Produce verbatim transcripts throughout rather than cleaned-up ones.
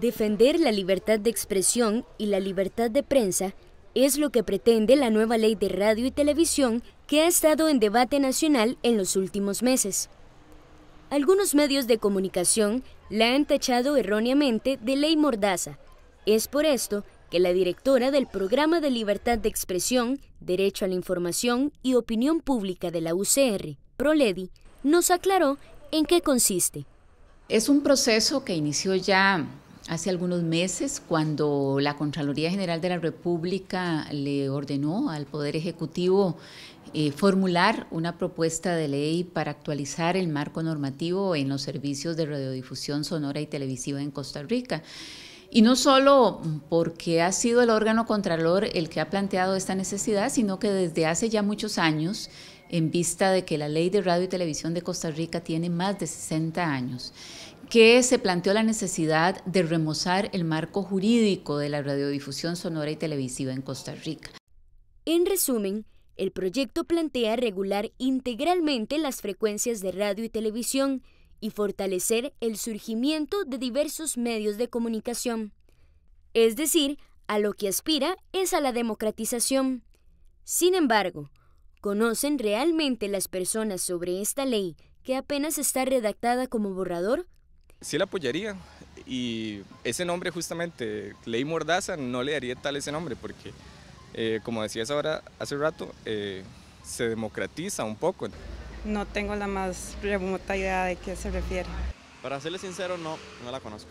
Defender la libertad de expresión y la libertad de prensa es lo que pretende la nueva ley de radio y televisión que ha estado en debate nacional en los últimos meses. Algunos medios de comunicación la han tachado erróneamente de ley mordaza. Es por esto que la directora del Programa de Libertad de Expresión, Derecho a la Información y Opinión Pública de la U C R, Proledi, nos aclaró en qué consiste. Es un proceso que inició ya hace algunos meses cuando la Contraloría General de la República le ordenó al Poder Ejecutivo eh, formular una propuesta de ley para actualizar el marco normativo en los servicios de radiodifusión sonora y televisiva en Costa Rica. Y no solo porque ha sido el órgano contralor el que ha planteado esta necesidad, sino que desde hace ya muchos años, en vista de que la ley de radio y televisión de Costa Rica tiene más de sesenta años, que se planteó la necesidad de remozar el marco jurídico de la radiodifusión sonora y televisiva en Costa Rica. En resumen, el proyecto plantea regular integralmente las frecuencias de radio y televisión y fortalecer el surgimiento de diversos medios de comunicación. Es decir, a lo que aspira es a la democratización. Sin embargo, ¿conocen realmente las personas sobre esta ley que apenas está redactada como borrador? Sí la apoyaría, y ese nombre justamente, ley mordaza, no le daría tal ese nombre porque, eh, como decías ahora hace rato, eh, se democratiza un poco. No tengo la más remota idea de qué se refiere. Para serle sincero, no, no la conozco.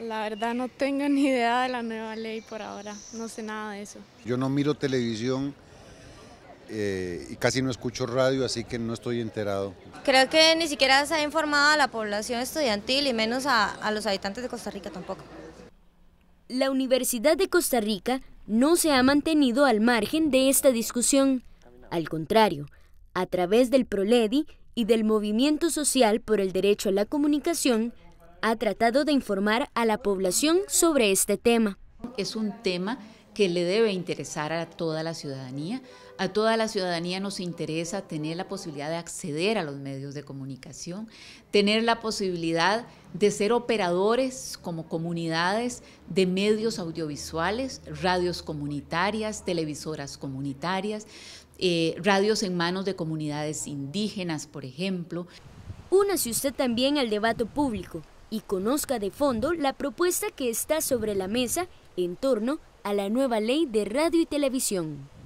La verdad no tengo ni idea de la nueva ley por ahora, no sé nada de eso. Yo no miro televisión eh, y casi no escucho radio, así que no estoy enterado. Creo que ni siquiera se ha informado a la población estudiantil y menos a, a los habitantes de Costa Rica tampoco. La Universidad de Costa Rica no se ha mantenido al margen de esta discusión, al contrario. A través del Proledi y del Movimiento Social por el Derecho a la Comunicación, ha tratado de informar a la población sobre este tema. Es un tema que le debe interesar a toda la ciudadanía. A toda la ciudadanía nos interesa tener la posibilidad de acceder a los medios de comunicación, tener la posibilidad de ser operadores como comunidades de medios audiovisuales, radios comunitarias, televisoras comunitarias, eh, radios en manos de comunidades indígenas, por ejemplo. Únase usted también al debate público y conozca de fondo la propuesta que está sobre la mesa en torno a la nueva ley de radio y televisión.